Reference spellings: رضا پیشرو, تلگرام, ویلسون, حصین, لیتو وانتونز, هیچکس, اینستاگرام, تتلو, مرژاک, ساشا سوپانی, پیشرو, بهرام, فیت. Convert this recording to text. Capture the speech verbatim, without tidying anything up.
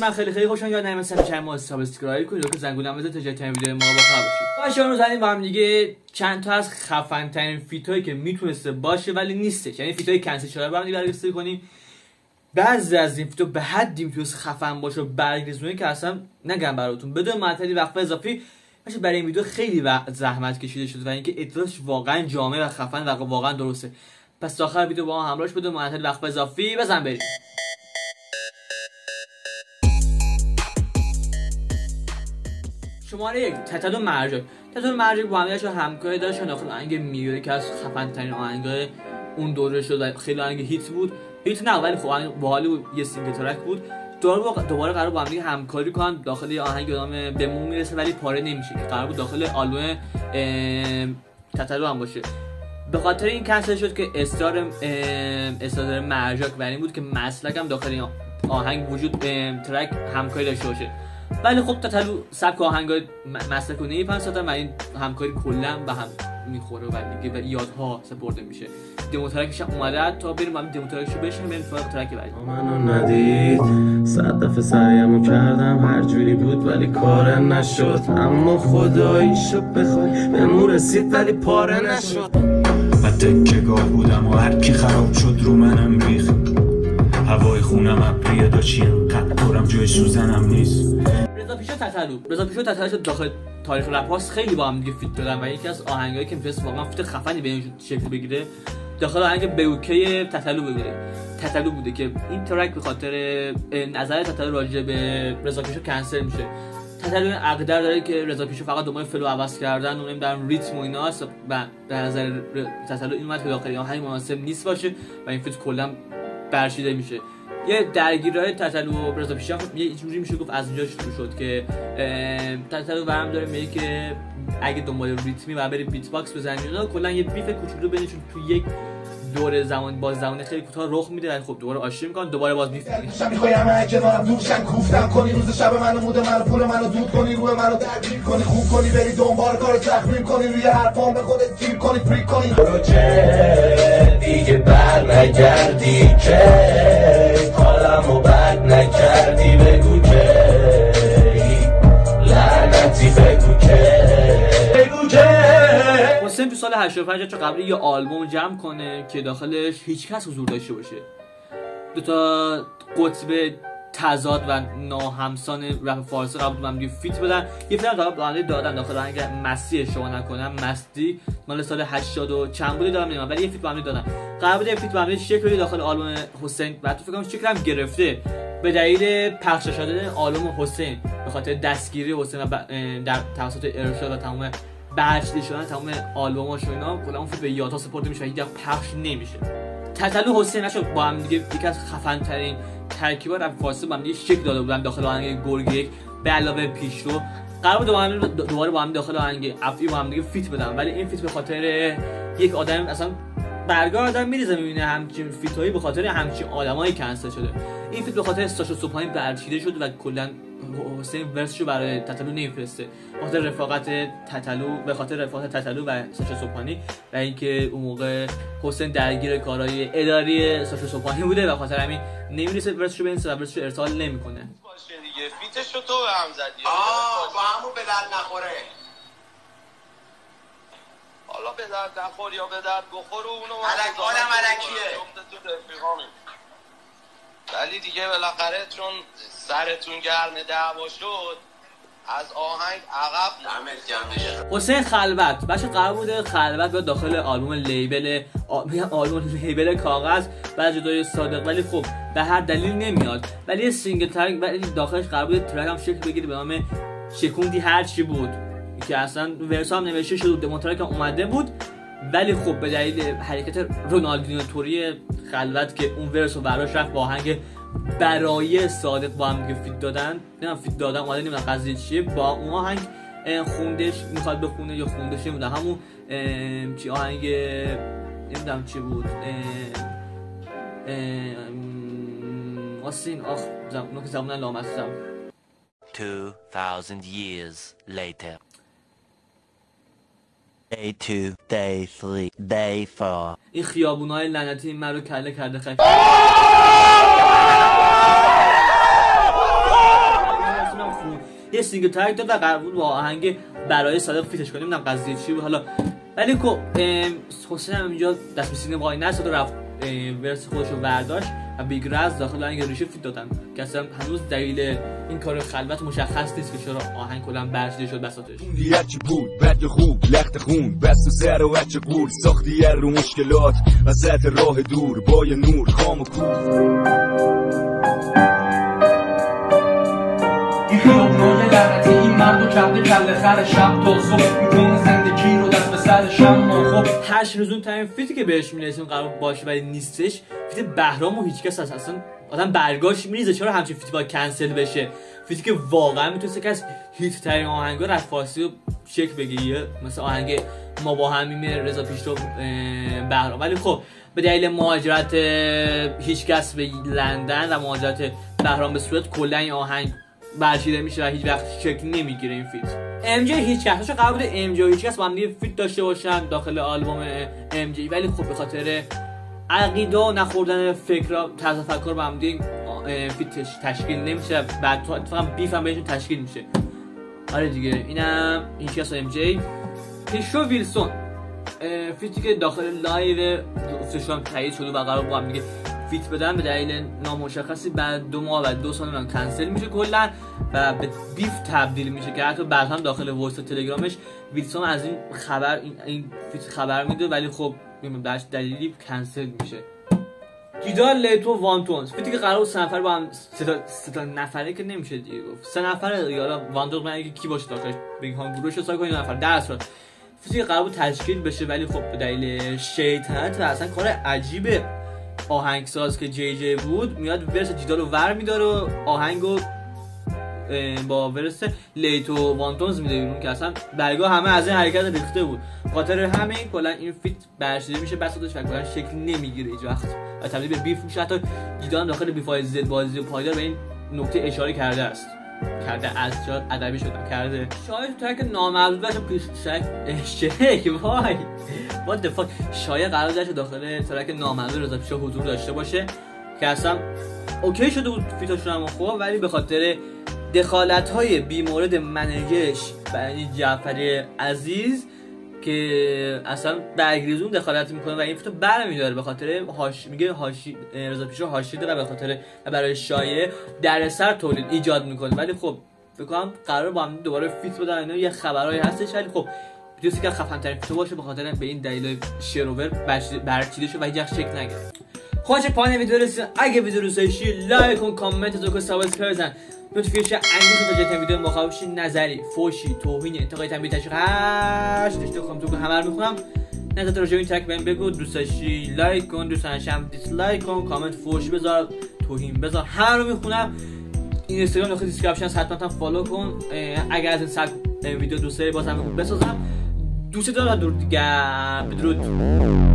من خیلی خیلی خوشم یاد نمیاد مثلا چند ما سابسکرایب کنید که زنگولم بزنید تا جای کم ویدیو ما باخبر باشید. باشه امروز همین با هم دیگه چند تا از خفن ترین فیتایی که میتونسته باشه ولی نیستش، یعنی فیتای کنسل شده با هم دیگه بررسی کنیم. بعضی از این فیتو به حدی میتونست خفن باشه و برگزونی که اصلا نگم براتون بدون معطلی وقفه اضافی. باشه برای این ویدیو خیلی زحمت کشیده شده و اینکه اطلاعش واقعا جامع و خفن و واقعا درسته. پس تا آخر ویدیو با ما همراهش بدون معطلی وقفه اضافی بزن بریم. شماره یک، تتلو مرژاک. تتلو مرژاک با همدیگه همکاری داشتن، آهنگ میوره که از خفن ترین آهنگای اون دوره شد، خیلی آهنگ هیت بود. هیت نه ولی خب آهنگ باحالی بود، یه سینگل ترک بود. دوباره دوباره قرار بود با همدیگه همکاری کنن داخل آهنگ نام به مون میرسه ولی پاره نمیشه که قرار بود داخل آلبوم تتلو هم باشه. به خاطر این کنسل شد که اصرار اصرار مرژاک بر این بود که مسلک هم داخل این آهنگ وجود به ترک همکاری داشته باشه. ولی خب تتلو سبک آهنگای مسلکونه ای پنج و این همکاری کلا به هم میخوره و دیگه و یادها سپرده میشه. دمو ترکش هم اومده تا بریم هم دمو ترکشو بشنویم بریم سراغ ترک بعدی. منو ندید صد دفعه سعیمو کردم هر جوری بود ولی کار نشد، اما خداییشو بخوای بهمون رسید ولی پاره نشد. من تکه‌گاه بودم و هر کی خراب شد رو منم ریخ، هوای خونم ابریه داشیم قطرم جای سوزنم نیست. رضا پیشرو تتلو رضا پیشرو تتلو شد داخل تاریخ رپاس خیلی با هم دیگه فیت دادن و یکی از آهنگایی که میتونست واقعا فیت خفنی به این شکل بگیره داخل آهنگ بیوکه تتلو بگیره تتلو بوده که این ترک به خاطر نظر تتلو راجع به رضا پیشرو کنسل میشه. تتلو عقدر داره که رضا پیشرو فقط دنبال فلو عوض کردن اونم در ریتم و ایناست و به نظر تتلو این وقت داخل آهنگ مناسب نیست باشه و این فیت کلا برشیده میشه. یه درگیرهای تتلو و رضا پیشرو یه جوری میشه گفت از اونجا شروع شد که تتلو ورم داره میگه که اگه دنبال ریتمی و بری بیت باکس بزنی اینا کلا یه بیف کوچولو بینشون تو یک دور زمان باز زمان خیلی کوتاه رخ میده ولی خب دوباره آشتی میکنن دوباره باز بیف میگیرن. شب میخوای همه کنارم دور شن کوفتم کنی، روز شب منو مود منو پول منو دود کنی، روی منو تقریب کنی، خوب کنی بری دنبال کارو تخمین کنی، روی هر پام به خودت تیر کنی پریک کنی. روجه دیگه برنگردی که حالمو بد نکردی، بگو که لعنتی بگو که بگو که حسین تو سال هشتاد و پنج تا قبل یه آلبوم جمع کنه که داخلش هیچکس حضور داشته باشه. دو تا قطب تضاد و ناهمسان رپ فارسی قبل با هم دیگه فیت بدن. یه فیلم قبل دادن داخل آهنگ مستی شما نکنم مستی مال سال هشتاد و چند بوده دارم نمیدونم ولی یه فیت با هم دادن. قبل یه فیت با هم شکلی داخل آلبوم حسین بعد تو فکر کنم شکلم گرفته به دلیل پخش شدن آلبوم حسین به خاطر دستگیری حسین در توسط ارشاد و تمام بچه شدن تمام آلبوماش و اینا کلا اون فیلم به یادها سپرده میشه و هیچ وقت پخش نمیشه. تتلو حسین نشد با هم دیگه یکی از خفن ترین ترکیبا رپ فارسی با هم دیگه شکل داده بودن داخل آهنگ گرگ یک به علاوه پیشرو قرار بود دوباره دوباره با هم داخل آهنگ افعی با هم دیگه فیت بدن ولی این فیت به خاطر یک آدم اصلا برگار آدم میریزه میبینه همچین فیتایی به خاطر همچین آدمایی کنسل شده. این فیت به خاطر استاشو سوپاین برچیده شد و کلا حسین ورسشو برای تتلو نمیفرسته به خاطر رفاقت تتلو به خاطر رفاقت تتلو و ساشا سوپانی و اینکه اون موقع حسین درگیر کارهای اداری ساشا سوپانی بوده و خاطر همین نمیرسه ورسشو به این سر ورسشو ارسال نمیکنه. باشه دیگه فیتشو تو هم زدی آ با همون به درد نخوره، حالا به درد نخور یا به درد بخور اونو علک آدم علکیه ولی دیگه بالاخره چون سرتون گرم دعوا شد از آهنگ عقب نمت جمع شد. حسین خلوت بچه قرار بوده خلوت با داخل آلبوم لیبل آ... آلبوم لیبل کاغذ بعد جدای صادق ولی خب به هر دلیل نمیاد ولی سینگل ترک ولی داخلش قرار بوده ترک هم شکل بگیره به نام شکوندی هر چی بود که اصلا ورس هم نوشته شده دمو ترک هم اومده بود ولی خب به دلیل حرکت رونالدینیو توری خلوت که اون ورس رو براش رفت با آهنگ برای صادق با هم فیت دادن نه فیت دادن اومده نمیدونم قضیه چیه با اون آهنگ خوندش میخواد بخونه یا خوندش نمیدونم همون چی آهنگ نمیدونم چی بود حسین آخ اونو که زبونن لامستم two thousand years later day two day three day four این خیابونای لعنتی من رو کله کرده خیلی سینگل ترک داد و قرار با آهنگ برای صادق فیتش کنیم، نمیدونم قضیه چی بود حالا. ولی خب حسین هم اینجا دست به سینه وای نشد و رفت ورس خودش رو برداشت و بیگ راز داخل آهنگ ریشه فیت دادن که اصلا هنوز دلیل این کار خلوت مشخص نیست که چرا آهنگ کلا برشیده شد بساتش. دیگه بود بد خوب لخت خون بس سر و بچه قول ساختی رو مشکلات وسط راه دور با نور خام و کور روی لعنتی این مردو کرده کله خر شب تا صبح میکنه زندگی رو دست به سر شم. خب هشت روز اون تایم فیتی که بهش میرسیم قرار باشه ولی نیستش، فیت بهرام و هیچکس هست. اصلا آدم برگاش میریزه چرا همچین فیتی باید کنسل بشه، فیتی که واقعا میتونسته که از هیت ترین آهنگا از فارسی رو چک بگیره، مثل آهنگ ما با هم میمه رضا پیشرو بهرام. ولی خب به دلیل مهاجرت هیچکس به لندن و مهاجرت بهرام به سوئد کلا این آهنگ برشیده میشه و هیچ وقت شکل نمیگیره این فیت. ام جی هیچکس قرار بود ام جی و هیچکس با هم یه فیت داشته باشن داخل آلبوم ام جی، ولی خب به خاطر عقیده و نخوردن فکرا طرز تفکر با هم دیگه فیت تشکیل نمیشه، بعد اتفاقا بیف هم بهشون تشکیل میشه. آره دیگه اینم هیچکس و ام جی. پیشرو ویلسون فیتی که داخل لایو افتشام تایید شده و قرار با هم دیگه فیت بدن به دلیل نامشخصی بعد دو ماه و دو سال اون کنسل میشه کلا و به بیف تبدیل میشه که حتی بعد هم داخل وایس تلگرامش ویلسون از این خبر این, این فیت خبر میده، ولی خب به دلیلی کنسل میشه. گیدار لیتو وانتونز فیتی که قرار بود سه نفر با هم سه تا نفره که نمیشه دیگه گفت سه نفره یالا وانتونز من کی باشه داخلش بگم گروهش ساز کنین نفر ده نفر فیتی قرار بود تشکیل بشه، ولی خب به دلیل شیطنت و اصلا کار عجیبه آهنگساز که جی جی بود میاد ورس جیدال رو ور میداره و آهنگو با ورس لیتو وانتونز میده بیرون که اصلا برگاه همه از این حرکت ریخته بود. خاطر همه کلا این فیت برشیده میشه بساتش و کلا شکل نمیگیره هیچ وقت و تبدیل به بیف میشه. حتی جیدال هم داخل بیفای زد بازی و پایدار به این نکته اشاره کرده است کرده از جاد ادبی شده کرده شاید تو ترک نامعلوم بشه پیش شک وای what the fuck شاید قرار داشته داخل ترک نامعلوم رضا پیشرو حضور داشته باشه که اصلا اوکی شده بود فیتاشون هم خوب، ولی به خاطر دخالت‌های بیمورد منیجرش یعنی جعفری عزیز که اصلا برگریزون دخالت میکنه و این فیتو برمی‌داره به خاطر هاش میگه هاشی رضا پیشرو هاشیده و به خاطر برای شایعه در سر تولید ایجاد میکنه. ولی خب فکر کنم قرار با هم دوباره فیت بدن اینا یه خبرایی هستش، ولی خب ویدیوسی که خفن ترین فیتو باشه به خاطر به این دلیل شیرور برچیده شد و هیچ وقت شکل نگرفت. خوش پایین ویدیو رسید، اگه ویدیو دوست داشتی لایک کن، کامنت تو کن، سابسکرایب بزن، نوتیفیکیشن انگشت تا جت ویدیو مخاوشی نظری فوشی توهین انتقادی تنبیه تشویق هشت داشته کام تو همه رو میخونم. نظرت راجع به این تک بهم بگو، دوست داشتی لایک کن، دوست داشتم دیسلایک کن، کامنت فوش بذار، توهین بذار، هر رو میخونم. این اینستاگرام داخل دیسکریپشن هست، حتما فالو کن. اگه از این سر ویدیو دوست داری بازم بگو بسازم دوست دارم. درود دیگر، بدرود.